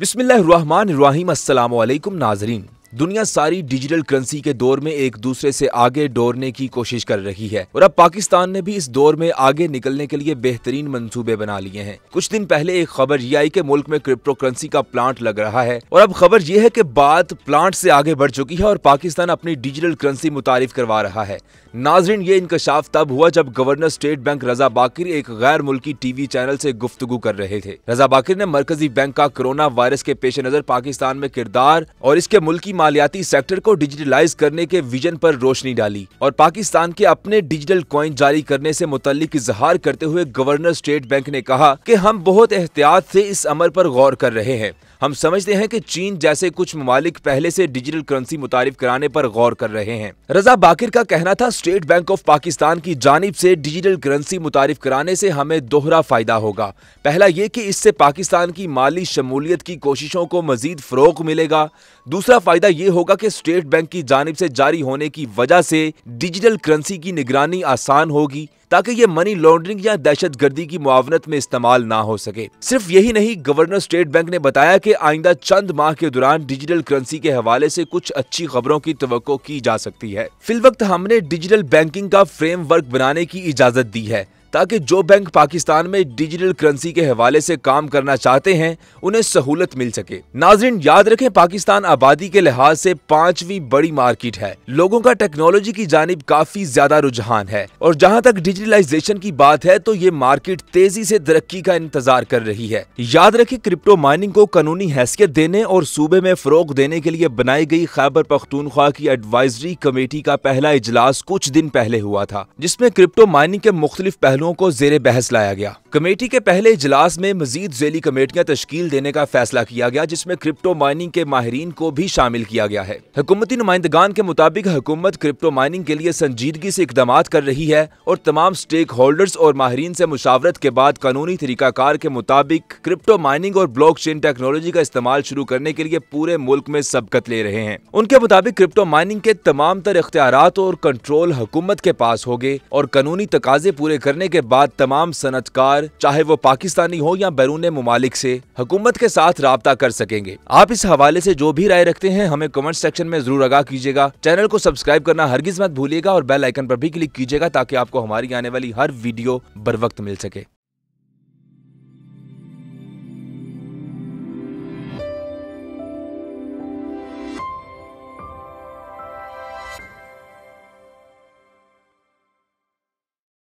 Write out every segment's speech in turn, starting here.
बिस्मिल्लाहिर्रहमानिर्रहीम अस्सलाम वालेकुम नाजरीन। दुनिया सारी डिजिटल करेंसी के दौर में एक दूसरे से आगे दौड़ने की कोशिश कर रही है और अब पाकिस्तान ने भी इस दौर में आगे निकलने के लिए बेहतरीन मंसूबे बना लिए हैं। कुछ दिन पहले एक खबर ये आई कि मुल्क में क्रिप्टो करेंसी का प्लांट लग रहा है और अब खबर ये है कि बात प्लांट से आगे बढ़ चुकी है और पाकिस्तान अपनी डिजिटल करेंसी मुतारिफ करवा रहा है। नाजरीन, ये इंकशाफ तब हुआ जब गवर्नर स्टेट बैंक रजा बाकरी एक गैर मुल्की टीवी चैनल से गुफ्तगू कर रहे थे। रजा बाकरी ने मरकजी बैंक का कोरोना वायरस के पेश नज़र पाकिस्तान में किरदार और इसके मुल्की मालियाती सेक्टर को डिजिटलाइज करने के विजन पर रोशनी डाली और पाकिस्तान के अपने डिजिटल कॉइन जारी करने से मुतल्लिक इजहार करते हुए गवर्नर स्टेट बैंक ने कहा कि हम बहुत एहतियात से इस अमल पर गौर कर रहे हैं। हम समझते हैं कि चीन जैसे कुछ ममालिक पहले से डिजिटल करेंसी मुतारिफ कराने पर गौर कर रहे हैं। रजा बाकिर का कहना था, स्टेट बैंक ऑफ पाकिस्तान की जानिब से डिजिटल करेंसी मुतारिफ कराने से हमें दोहरा फायदा होगा। पहला ये कि इससे पाकिस्तान की माली शमूलियत की कोशिशों को मजीद फरोग मिलेगा। दूसरा फायदा ये होगा कि स्टेट बैंक की जानिब से जारी होने की वजह से डिजिटल करेंसी की निगरानी आसान होगी ताकि ये मनी लॉन्ड्रिंग या दहशतगर्दी की मुआवनत में इस्तेमाल ना हो सके। सिर्फ यही नहीं, गवर्नर स्टेट बैंक ने बताया कि आइंदा चंद माह के दौरान डिजिटल करेंसी के हवाले से कुछ अच्छी खबरों की तवक्को की जा सकती है। फिलवक्त हमने डिजिटल बैंकिंग का फ्रेमवर्क बनाने की इजाजत दी है ताकि जो बैंक पाकिस्तान में डिजिटल करेंसी के हवाले से काम करना चाहते हैं उन्हें सहूलत मिल सके। नाजरीन, याद रखें, पाकिस्तान आबादी के लिहाज से 5वीं बड़ी मार्केट है। लोगों का टेक्नोलॉजी की जानिब काफी ज्यादा रुझान है और जहां तक डिजिटलाइजेशन की बात है तो ये मार्केट तेजी से तरक्की का इंतजार कर रही है। याद रखें, क्रिप्टो माइनिंग को कानूनी हैसियत देने और सूबे में फरोग देने के लिए बनाई गई खैबर पख्तूनख्वा की एडवाइजरी कमेटी का पहला इजलास कुछ दिन पहले हुआ था जिसमें क्रिप्टो माइनिंग के मुख्तलिफ पहलुओं को जेरे बहस लाया गया। कमेटी के पहले इजलास में मजीद झेली कमेटियां तश्कील देने का फैसला किया गया जिसमें क्रिप्टो माइनिंग के माहरीन को भी शामिल किया गया है। हुकूमती नुमाइंदगान के मुताबिक हुकूमत क्रिप्टो माइनिंग के लिए संजीदगी से इकदामात कर रही है और तमाम स्टेक होल्डर्स और माहरीन से मुशावरत के बाद कानूनी तरीकाकार के मुताबिक क्रिप्टो माइनिंग और ब्लॉकचेन टेक्नोलॉजी का इस्तेमाल शुरू करने के लिए पूरे मुल्क में सबकत ले रहे हैं। उनके मुताबिक क्रिप्टो माइनिंग के तमाम तर इख्तियारात और कंट्रोल हुकूमत के पास होंगे और कानूनी तकाजे पूरे करने के बाद तमाम सनतकार चाहे वो पाकिस्तानी हो या बैरून मुमालिक से हुकूमत के साथ राबता कर सकेंगे। आप इस हवाले से जो भी राय रखते हैं हमें कमेंट सेक्शन में जरूर आगाह कीजिएगा। चैनल को सब्सक्राइब करना हरगिज मत भूलिएगा और बेल आइकन पर भी क्लिक कीजिएगा ताकि आपको हमारी आने वाली हर वीडियो बर वक्त मिल सके।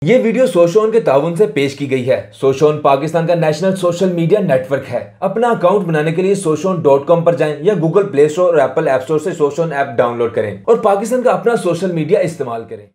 ये वीडियो सोशून के ताउन से पेश की गई है। सोशून पाकिस्तान का नेशनल सोशल मीडिया नेटवर्क है। अपना अकाउंट बनाने के लिए soshun.com पर जाएं या गूगल प्ले स्टोर और एप्पल ऐप स्टोर से सोशून ऐप डाउनलोड करें और पाकिस्तान का अपना सोशल मीडिया इस्तेमाल करें।